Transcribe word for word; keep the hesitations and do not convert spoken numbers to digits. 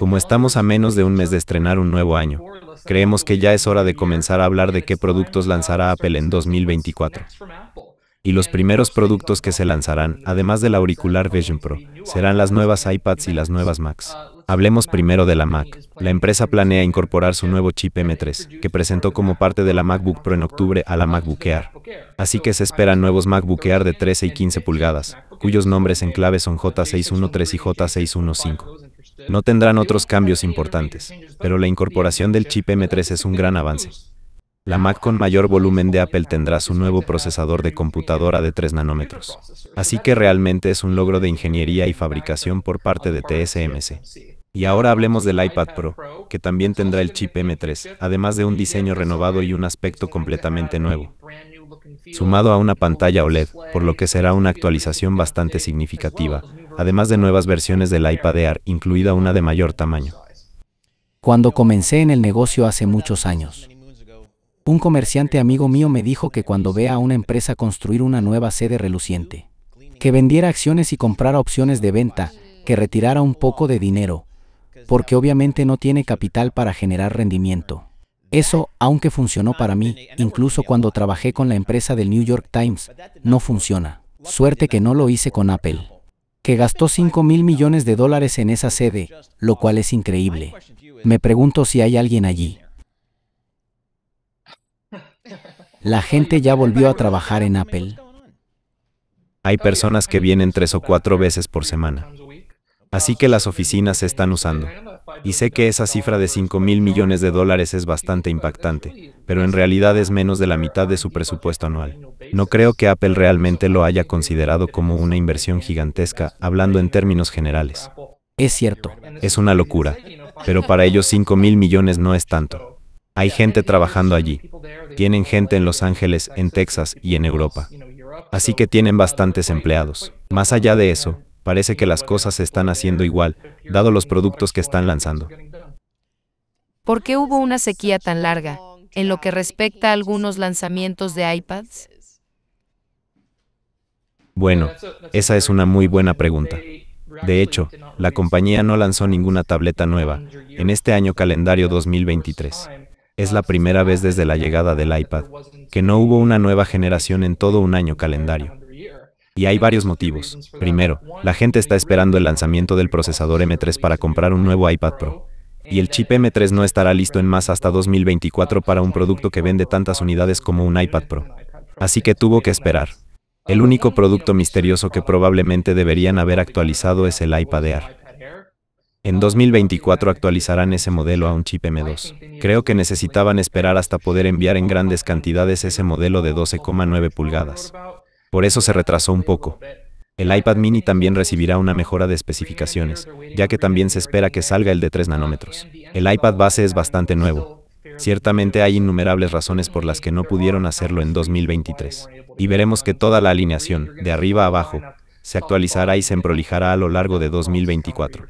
Como estamos a menos de un mes de estrenar un nuevo año, creemos que ya es hora de comenzar a hablar de qué productos lanzará Apple en dos mil veinticuatro. Y los primeros productos que se lanzarán, además del auricular Vision Pro, serán las nuevas iPads y las nuevas Macs. Hablemos primero de la Mac. La empresa planea incorporar su nuevo chip M tres, que presentó como parte de la MacBook Pro en octubre, a la MacBook Air. Así que se esperan nuevos MacBook Air de trece y quince pulgadas, cuyos nombres en clave son J seiscientos trece y J seiscientos quince. No tendrán otros cambios importantes, pero la incorporación del chip M tres es un gran avance. La Mac con mayor volumen de Apple tendrá su nuevo procesador de computadora de tres nanómetros. Así que realmente es un logro de ingeniería y fabricación por parte de T S M C. Y ahora hablemos del iPad Pro, que también tendrá el chip M tres, además de un diseño renovado y un aspecto completamente nuevo, sumado a una pantalla O L E D, por lo que será una actualización bastante significativa, además de nuevas versiones del iPad Air, incluida una de mayor tamaño. Cuando comencé en el negocio hace muchos años, un comerciante amigo mío me dijo que cuando vea a una empresa construir una nueva sede reluciente, que vendiera acciones y comprara opciones de venta, que retirara un poco de dinero, porque obviamente no tiene capital para generar rendimiento. Eso, aunque funcionó para mí, incluso cuando trabajé con la empresa del New York Times, no funciona. Suerte que no lo hice con Apple, que gastó cinco mil millones de dólares en esa sede, lo cual es increíble. Me pregunto si hay alguien allí. La gente ya volvió a trabajar en Apple. Hay personas que vienen tres o cuatro veces por semana. Así que las oficinas se están usando. Y sé que esa cifra de cinco mil millones de dólares es bastante impactante, pero en realidad es menos de la mitad de su presupuesto anual. No creo que Apple realmente lo haya considerado como una inversión gigantesca, hablando en términos generales. Es cierto. Es una locura. Pero para ellos cinco mil millones no es tanto. Hay gente trabajando allí. Tienen gente en Los Ángeles, en Texas y en Europa. Así que tienen bastantes empleados. Más allá de eso, parece que las cosas se están haciendo igual, dado los productos que están lanzando. ¿Por qué hubo una sequía tan larga en lo que respecta a algunos lanzamientos de iPads? Bueno, esa es una muy buena pregunta. De hecho, la compañía no lanzó ninguna tableta nueva en este año calendario dos mil veintitrés. Es la primera vez desde la llegada del iPad que no hubo una nueva generación en todo un año calendario. Y hay varios motivos. Primero, la gente está esperando el lanzamiento del procesador M tres para comprar un nuevo iPad Pro. Y el chip M tres no estará listo en más hasta dos mil veinticuatro para un producto que vende tantas unidades como un iPad Pro. Así que tuvo que esperar. El único producto misterioso que probablemente deberían haber actualizado es el iPad Air. En dos mil veinticuatro actualizarán ese modelo a un chip M dos. Creo que necesitaban esperar hasta poder enviar en grandes cantidades ese modelo de doce coma nueve pulgadas. Por eso se retrasó un poco. El iPad mini también recibirá una mejora de especificaciones, ya que también se espera que salga el de tres nanómetros. El iPad base es bastante nuevo. Ciertamente hay innumerables razones por las que no pudieron hacerlo en dos mil veintitrés. Y veremos que toda la alineación, de arriba a abajo, se actualizará y se emprolijará a lo largo de dos mil veinticuatro.